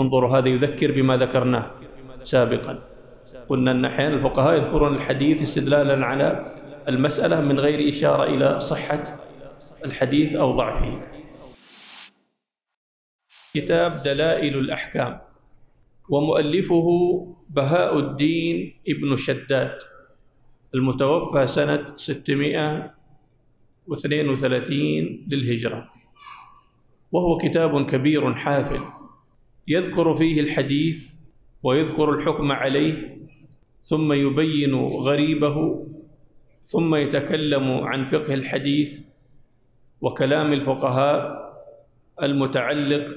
انظروا، هذا يذكر بما ذكرناه سابقا. قلنا أن أحيانا الفقهاء يذكرون الحديث استدلالا على المسألة من غير إشارة إلى صحة الحديث أو ضعفه. كتاب دلائل الأحكام، ومؤلفه بهاء الدين ابن شداد المتوفى سنة 632 للهجرة، وهو كتاب كبير حافل يذكر فيه الحديث ويذكر الحكم عليه، ثم يبين غريبه، ثم يتكلم عن فقه الحديث وكلام الفقهاء المتعلق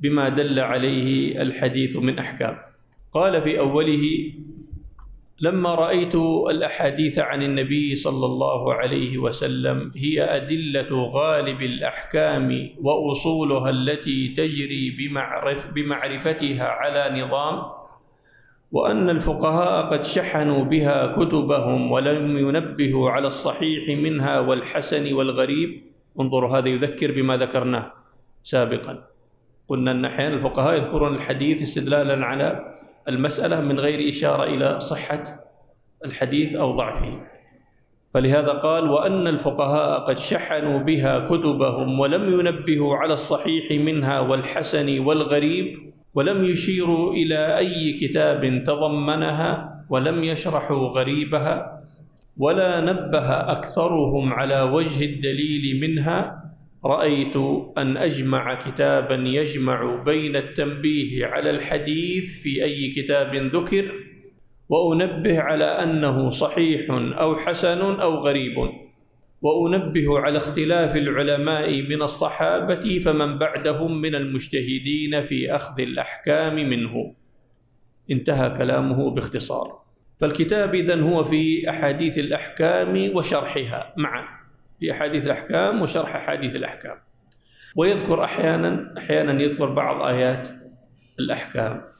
بما دل عليه الحديث من أحكام. قال في أوله: لما رأيت الأحاديث عن النبي صلى الله عليه وسلم هي أدلة غالب الأحكام وأصولها التي تجري بمعرفتها على نظام، وأن الفقهاء قد شحنوا بها كتبهم ولم ينبهوا على الصحيح منها والحسن والغريب. انظروا، هذا يذكر بما ذكرناه سابقا. قلنا أن أحيانا الفقهاء يذكرون الحديث استدلالا على المسألة من غير إشارة إلى صحة الحديث أو ضعفه، فلهذا قال: وأن الفقهاء قد شحنوا بها كتبهم ولم ينبهوا على الصحيح منها والحسن والغريب، ولم يشيروا إلى أي كتاب تضمنها، ولم يشرحوا غريبها، ولا نبه أكثرهم على وجه الدليل منها. رأيت أن أجمع كتابا يجمع بين التنبيه على الحديث في أي كتاب ذكر، وأنبه على أنه صحيح أو حسن أو غريب، وأنبه على اختلاف العلماء من الصحابة فمن بعدهم من المجتهدين في أخذ الأحكام منه. انتهى كلامه باختصار. فالكتاب إذن هو في أحاديث الأحكام وشرحها معا، في أحاديث الأحكام وشرح أحاديث الأحكام، ويذكر أحيانا يذكر بعض آيات الأحكام.